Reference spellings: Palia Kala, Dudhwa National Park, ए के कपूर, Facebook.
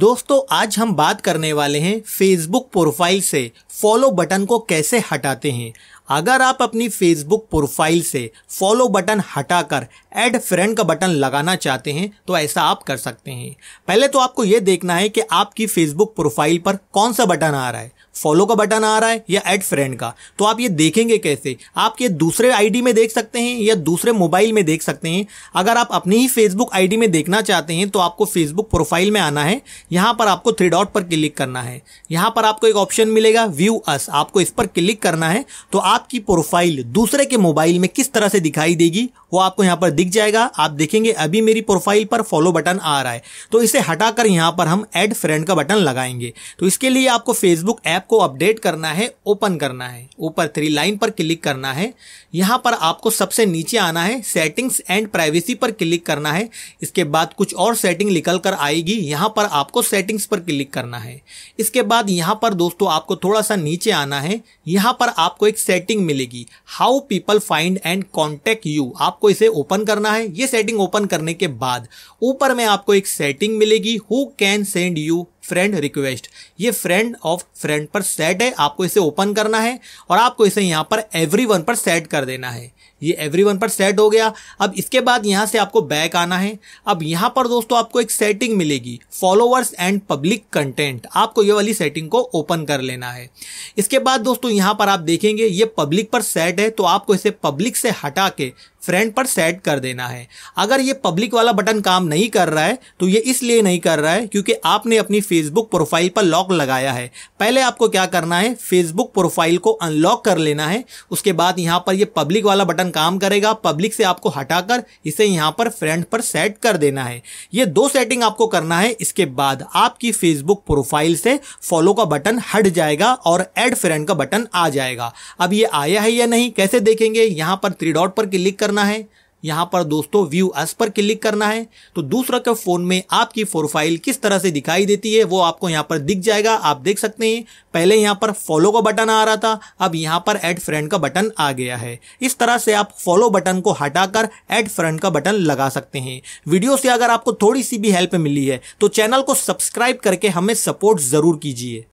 दोस्तों आज हम बात करने वाले हैं फेसबुक प्रोफाइल से फॉलो बटन को कैसे हटाते हैं। अगर आप अपनी फेसबुक प्रोफाइल से फॉलो बटन हटाकर ऐड फ्रेंड का बटन लगाना चाहते हैं तो ऐसा आप कर सकते हैं। पहले तो आपको ये देखना है कि आपकी फेसबुक प्रोफाइल पर कौन सा बटन आ रहा है, फॉलो का बटन आ रहा है या ऐड फ्रेंड का। तो आप ये देखेंगे कैसे, आप ये दूसरे आईडी में देख सकते हैं या दूसरे मोबाइल में देख सकते हैं। अगर आप अपनी ही फेसबुक आईडी में देखना चाहते हैं तो आपको फेसबुक प्रोफाइल में आना है, यहाँ पर आपको थ्री डॉट पर क्लिक करना है। यहाँ पर आपको एक ऑप्शन मिलेगा व्यू अस, आपको इस पर क्लिक करना है। तो आपकी प्रोफाइल दूसरे के मोबाइल में किस तरह से दिखाई देगी वो आपको यहाँ पर दिख जाएगा। आप देखेंगे अभी मेरी प्रोफाइल पर फॉलो बटन आ रहा है, तो इसे हटाकर यहाँ पर हम ऐड फ्रेंड का बटन लगाएंगे। तो इसके लिए आपको फेसबुक ऐप को अपडेट करना है, ओपन करना है, ऊपर थ्री लाइन पर क्लिक करना है। यहाँ पर आपको सबसे नीचे आना है, सेटिंग्स एंड प्राइवेसी पर क्लिक करना है। इसके बाद कुछ और सेटिंग निकल कर आएगी, यहाँ पर आपको सेटिंग्स पर क्लिक करना है। इसके बाद यहाँ पर दोस्तों आपको थोड़ा सा नीचे आना है, यहाँ पर आपको एक सेटिंग मिलेगी how people find and contact you, आपको इसे ओपन करना है। ये सेटिंग ओपन करने के बाद ऊपर में आपको एक सेटिंग मिलेगी who can send you friend request, ये फ्रेंड ऑफ फ्रेंड पर सेट है, आपको इसे ओपन करना है और आपको इसे यहाँ पर एवरीवन पर सेट कर देना है। ये एवरीवन पर सेट हो गया। अब इसके बाद यहाँ से आपको बैक आना है। अब यहाँ पर दोस्तों आपको एक सेटिंग मिलेगी फॉलोअर्स एंड पब्लिक कंटेंट, आपको ये वाली सेटिंग को ओपन कर लेना है। इसके बाद दोस्तों यहाँ पर आप देखेंगे ये पब्लिक पर सेट है, तो आपको इसे पब्लिक से हटा के फ्रेंड पर सेट कर देना है। अगर ये पब्लिक वाला बटन काम नहीं कर रहा है तो ये इसलिए नहीं कर रहा है क्योंकि आपने अपनी फेसबुक प्रोफाइल पर लॉक लगाया है। पहले आपको क्या करना है, फेसबुक प्रोफाइल को अनलॉक कर लेना है। उसके बाद यहाँ पर ये पब्लिक वाला बटन काम करेगा, पब्लिक से आपको हटाकर इसे यहाँ पर फ्रेंड पर सेट कर देना है। ये दो सेटिंग आपको करना है। इसके बाद आपकी फेसबुक प्रोफाइल से फॉलो का बटन हट जाएगा और ऐड फ्रेंड का बटन आ जाएगा। अब ये आया है या नहीं कैसे देखेंगे, यहाँ पर थ्री डॉट पर क्लिक करना है, यहाँ पर दोस्तों व्यू अस पर क्लिक करना है। तो दूसरा के फोन में आपकी प्रोफाइल किस तरह से दिखाई देती है वो आपको यहाँ पर दिख जाएगा। आप देख सकते हैं पहले यहाँ पर फॉलो का बटन आ रहा था, अब यहाँ पर ऐड फ्रेंड का बटन आ गया है। इस तरह से आप फॉलो बटन को हटाकर ऐड फ्रेंड का बटन लगा सकते हैं। वीडियो से अगर आपको थोड़ी सी भी हेल्प मिली है तो चैनल को सब्सक्राइब करके हमें सपोर्ट जरूर कीजिए।